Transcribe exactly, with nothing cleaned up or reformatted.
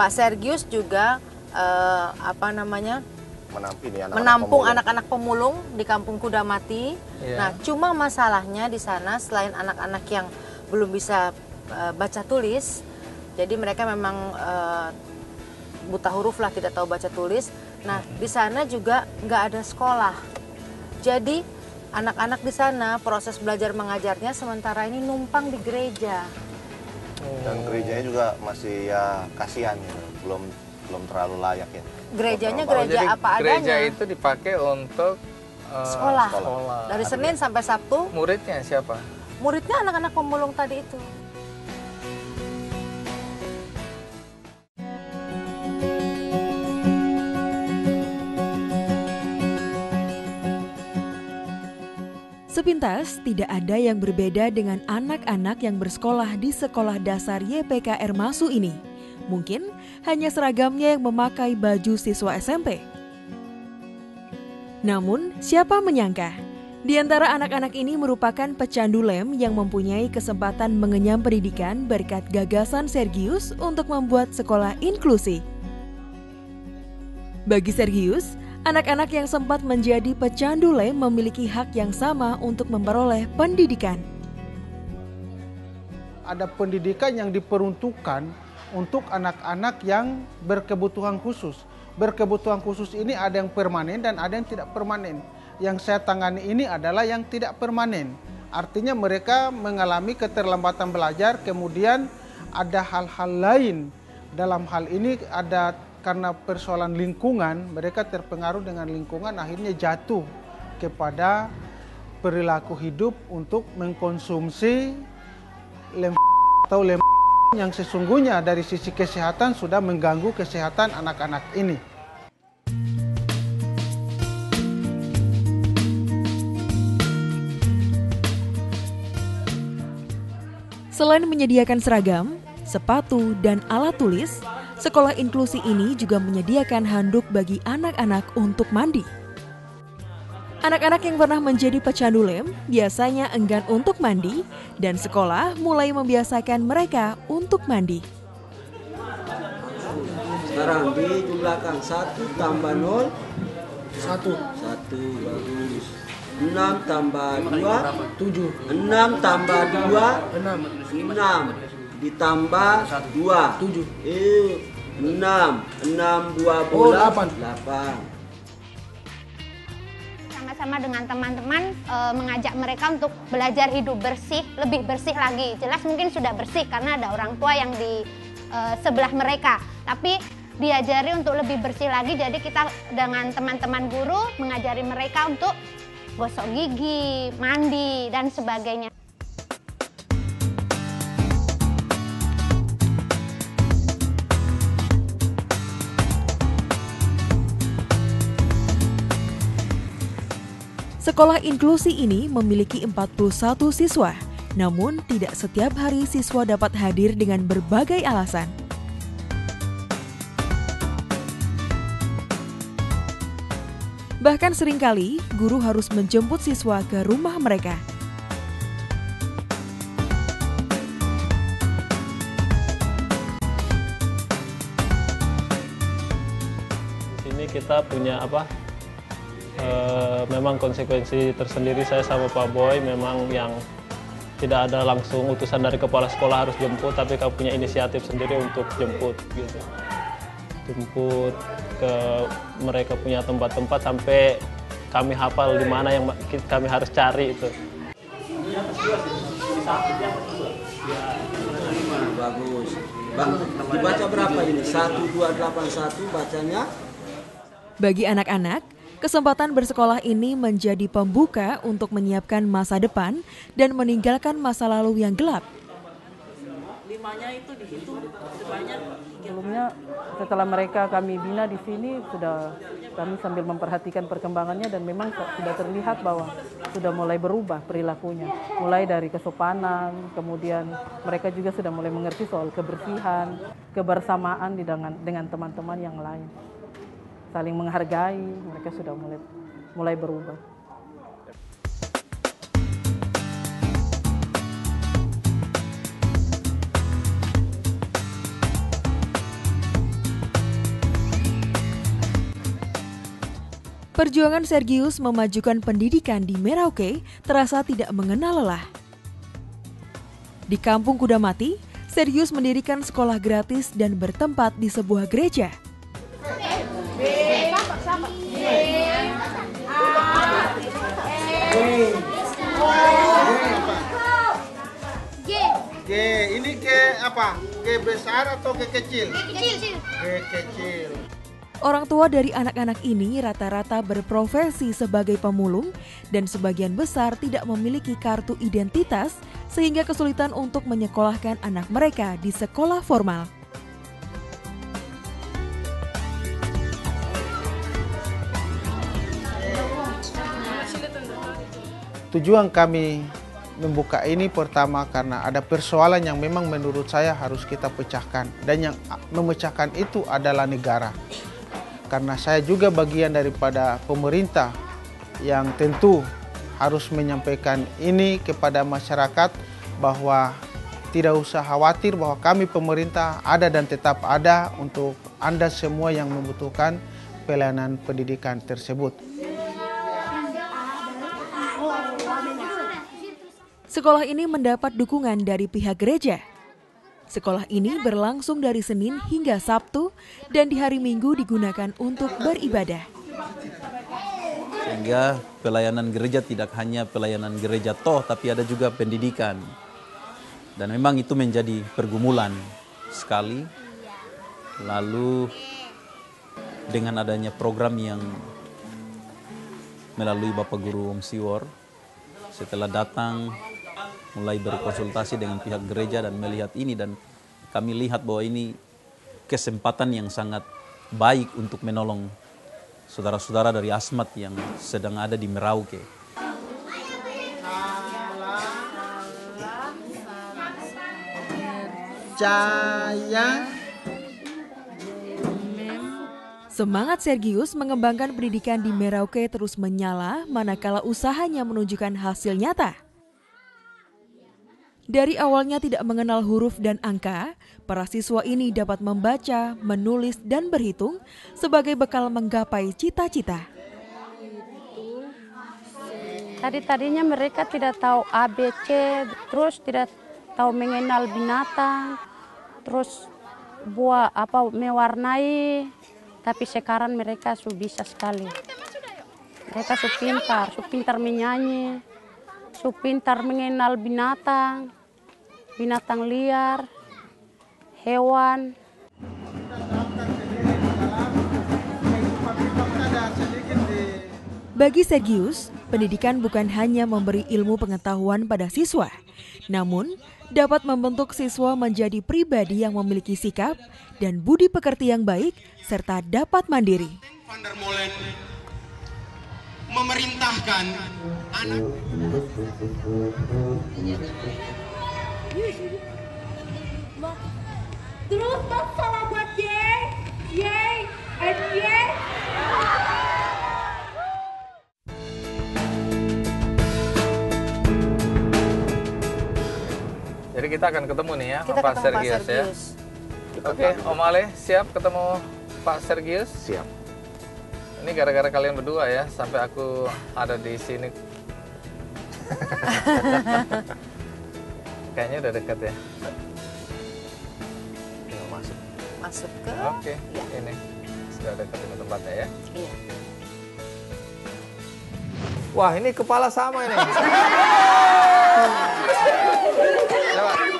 Pak Sergius juga eh, apa namanya menampung ya, anak-anak menampung anak-anak pemulung. pemulung di Kampung Kuda Mati. Yeah. Nah, cuma masalahnya di sana selain anak-anak yang belum bisa eh, baca tulis, jadi mereka memang eh, buta huruf lah, tidak tahu baca tulis. Nah, di sana juga nggak ada sekolah. Jadi anak-anak di sana proses belajar mengajarnya sementara ini numpang di gereja. Dan gerejanya juga masih ya kasihan ya, belum belum terlalu layak ya. Gerejanya gereja oh, apa gereja adanya. Gereja itu dipakai untuk uh, sekolah. sekolah. Dari Senin sampai Sabtu. Muridnya siapa? Muridnya anak-anak pemulung tadi itu. Sepintas, tidak ada yang berbeda dengan anak-anak yang bersekolah di sekolah dasar Y P K R Masu ini. Mungkin hanya seragamnya yang memakai baju siswa S M P. Namun, siapa menyangka? Di antara anak-anak ini merupakan pecandu lem yang mempunyai kesempatan mengenyam pendidikan berkat gagasan Sergius untuk membuat sekolah inklusi. Bagi Sergius, anak-anak yang sempat menjadi pecandu lem memiliki hak yang sama untuk memperoleh pendidikan. Ada pendidikan yang diperuntukkan untuk anak-anak yang berkebutuhan khusus. Berkebutuhan khusus ini ada yang permanen dan ada yang tidak permanen. Yang saya tangani ini adalah yang tidak permanen. Artinya mereka mengalami keterlambatan belajar, kemudian ada hal-hal lain. Dalam hal ini ada karena persoalan lingkungan, mereka terpengaruh dengan lingkungan, akhirnya jatuh kepada perilaku hidup untuk mengkonsumsi lem atau lem yang sesungguhnya dari sisi kesehatan sudah mengganggu kesehatan anak-anak ini. Selain menyediakan seragam, sepatu, dan alat tulis, sekolah inklusi ini juga menyediakan handuk bagi anak-anak untuk mandi. Anak-anak yang pernah menjadi pecandu lem biasanya enggan untuk mandi dan sekolah mulai membiasakan mereka untuk mandi. Sekarang dijumlahkan satu tambah nol, satu. Satu, bagus. Enam tambah dua, tujuh. Enam tambah dua, enam. Enam. Ditambah dua, tujuh, enam, enam, dua, delapan, delapan. Sama-sama dengan teman-teman e, mengajak mereka untuk belajar hidup bersih, lebih bersih lagi. Jelas mungkin sudah bersih karena ada orang tua yang di e, sebelah mereka. Tapi diajari untuk lebih bersih lagi. Jadi kita dengan teman-teman guru mengajari mereka untuk gosok gigi, mandi, dan sebagainya. Sekolah inklusi ini memiliki empat puluh satu siswa, namun tidak setiap hari siswa dapat hadir dengan berbagai alasan. Bahkan seringkali guru harus menjemput siswa ke rumah mereka. Di sini kita punya apa? Uh, memang konsekuensi tersendiri, saya sama Pak Boy memang yang tidak ada langsung utusan dari kepala sekolah harus jemput, tapi kami punya inisiatif sendiri untuk jemput gitu. Jemput ke mereka punya tempat-tempat sampai kami hafal di mana yang kami harus cari itu. Bagus. Bang, dibaca berapa ini? satu dua delapan satu bacanya. Bagi anak-anak, kesempatan bersekolah ini menjadi pembuka untuk menyiapkan masa depan dan meninggalkan masa lalu yang gelap. Limanya itu dihitung sebanyak tiga. Sebelumnya setelah mereka kami bina di sini, sudah kami sambil memperhatikan perkembangannya dan memang sudah terlihat bahwa sudah mulai berubah perilakunya. Mulai dari kesopanan, kemudian mereka juga sudah mulai mengerti soal kebersihan, kebersamaan dengan teman-teman yang lain. Saling menghargai, mereka sudah mulai mulai berubah. Perjuangan Sergius memajukan pendidikan di Merauke terasa tidak mengenal lelah. Di Kampung Kuda Mati, Sergius mendirikan sekolah gratis dan bertempat di sebuah gereja. G, ini G apa? G besar atau G kecil? G kecil. G kecil. Orang tua dari anak-anak ini rata-rata berprofesi sebagai pemulung dan sebagian besar tidak memiliki kartu identitas sehingga kesulitan untuk menyekolahkan anak mereka di sekolah formal. Tujuan kami membuka ini pertama karena ada persoalan yang memang menurut saya harus kita pecahkan, dan yang memecahkan itu adalah negara. Karena saya juga bagian daripada pemerintah yang tentu harus menyampaikan ini kepada masyarakat bahwa tidak usah khawatir bahwa kami pemerintah ada dan tetap ada untuk Anda semua yang membutuhkan pelayanan pendidikan tersebut. Sekolah ini mendapat dukungan dari pihak gereja. Sekolah ini berlangsung dari Senin hingga Sabtu dan di hari Minggu digunakan untuk beribadah. Sehingga pelayanan gereja tidak hanya pelayanan gereja toh, tapi ada juga pendidikan. Dan memang itu menjadi pergumulan sekali. Lalu dengan adanya program yang melalui Bapak Guru Om Siwar, setelah datang mulai berkonsultasi dengan pihak gereja dan melihat ini, dan kami lihat bahwa ini kesempatan yang sangat baik untuk menolong saudara-saudara dari Asmat yang sedang ada di Merauke. Semangat Sergius mengembangkan pendidikan di Merauke terus menyala manakala usahanya menunjukkan hasil nyata. Dari awalnya tidak mengenal huruf dan angka, para siswa ini dapat membaca, menulis, dan berhitung sebagai bekal menggapai cita-cita. Tadi-tadinya mereka tidak tahu A B C, terus tidak tahu mengenal binatang, terus buah apa mewarnai, tapi sekarang mereka sudah bisa sekali. Mereka sudah pintar, sudah pintar menyanyi, sudah pintar mengenal binatang. Binatang liar, hewan. Bagi Sergius, pendidikan bukan hanya memberi ilmu pengetahuan pada siswa, namun dapat membentuk siswa menjadi pribadi yang memiliki sikap dan budi pekerti yang baik serta dapat mandiri. Memerintahkan anak. Terus masalah buat yay, yay, and yay. Jadi kita akan ketemu nih ya, Pak Sergius ya. Oke, Om Ale siap ketemu Pak Sergius? Siap. Ini gara-gara kalian berdua ya, sampai aku ada di sini. Kayaknya udah dekat ya. Masuk. Masuk ke? Oke, ya. Ini sudah dekat dengan tempatnya ya. Iya. Wah, ini kepala sama ini. Coba.